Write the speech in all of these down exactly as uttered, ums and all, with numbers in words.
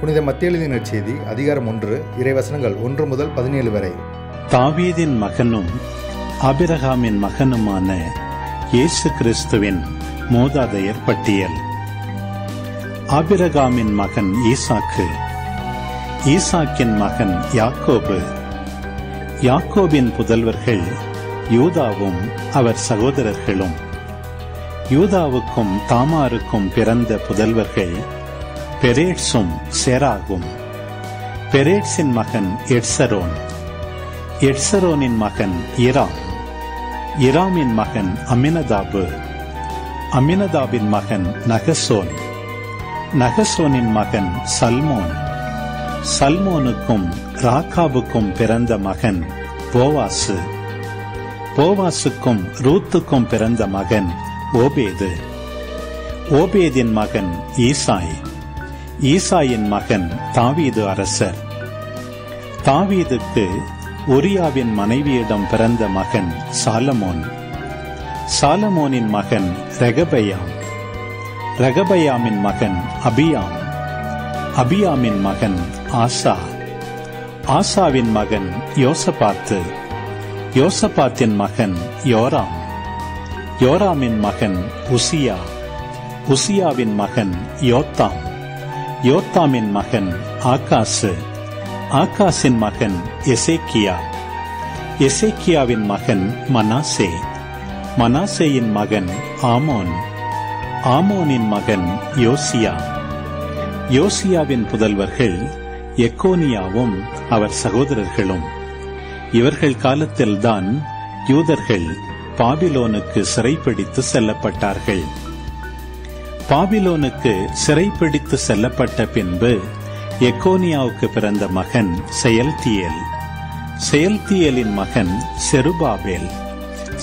புனித மத்தேயுவின் நற்செய்தி அதிகாரம் ஒன்று இறைவசனங்கள் ஒன்று முதல் பதினேழு வரை. தாவீதின் மகனும் ஆபிரகாமின் மகனுமான இயேசு கிறிஸ்துவின் மூதாதையர் பட்டியல். ஆபிரகாமின் மகன் ஈசாக்கு, ஈசாக்கின் மகன் யாக்கோபு, யாக்கோபின் புதல்வர்கள் யூதாவும் அவர் சகோதரர்களும், யூதாவுக்கும் தாமாருக்கும் பிறந்த புதல்வர்கள் பெரேட்ஸும் சேராகும். பெரேட்ஸின் மகன் எட்சரோன், எட்சரோனின் மகன் இராம், இராமின் மகன் அமினதாபு, அமினதாபின் மகன் நகசோன், நகசோனின் மகன் சல்மோன், சல்மோனுக்கும் ராக்காபுக்கும் பிறந்த மகன் போவாசு, போவாசுக்கும் ரூத்துக்கும் பிறந்த மகன் ஓபேது, ஓபேதின் மகன் ஈசாய், ஈசாயின் மகன் தாவீது அரசர், தாவீதுக்கு உரியாவின் மனைவியிடம் பிறந்த மகன் சாலமோன், சாலமோனின் மகன் ரெகபயாம், ரகபயாமின் மகன் அபியாம், அபியாமின் மகன் ஆசா, ஆசாவின் மகன் யோசபாத்து, யோசபாத்தின் மகன் யோராம், யோராமின் மகன் உசியா, உசியாவின் மகன் யோத்தாம், யோத்தாமின் மகன் ஆகாசு, ஆகாசின் மகன் எசேக்கியா, எசேக்கியாவின் மகன் மனாசே, மனாசேயின் மகன் ஆமோன், ஆமோனின் மகன் யோசியா, யோசியாவின் புதல்வர்கள் எக்கோனியாவும் அவர் சகோதரர்களும். இவர்கள் காலத்தில்தான் யூதர்கள் பாபிலோனுக்கு சிறைப்பிடித்து செல்லப்பட்டார்கள். பாபிலோனுக்கு சிறைப்பிடித்து செல்லப்பட்ட பின்பு எக்கோனியாவுக்கு பிறந்த மகன் செயல்தியேல், செயல்தியேலின் மகன் செருபாபேல்,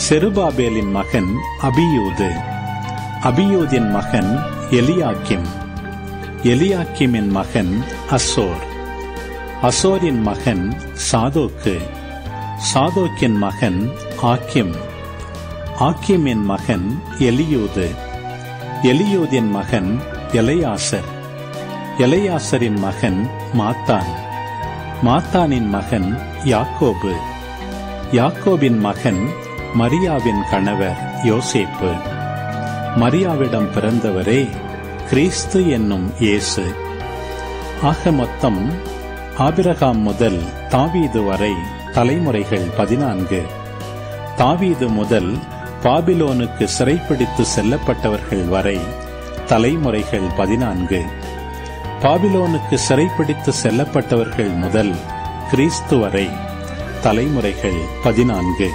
செருபாபேலின் மகன் அபியூது, அபியூதின் மகன் எலியாக்கிம், எலியாக்கிமின் மகன் அசோர், அசோரின் மகன் சாதோக்கு, சாதோக்கின் மகன் ஆக்கிம், ஆக்கிமின் மகன் எலியூது, எலியூதின் மகன் எலையாசர், எலையாசரின் மகன் மாத்தான், மாத்தானின் மகன் யாக்கோபு, யாக்கோபின் மகன் மரியாவின் கணவர் யோசேப்பு, மரியாவிடம் பிறந்தவரே கிறிஸ்து என்னும் இயேசு. ஆக மொத்தம் ஆபிரகாம் முதல் தாவீது வரை தலைமுறைகள் பதினான்கு. தாவீது முதல் பாபிலோனுக்கு சிறைப்பிடித்து செல்லப்பட்டவர்கள் வரை தலைமுறைகள் பதினான்கு. பாபிலோனுக்கு சிறைப்பிடித்து செல்லப்பட்டவர்கள் முதல் கிறிஸ்து வரை தலைமுறைகள் பதினான்கு.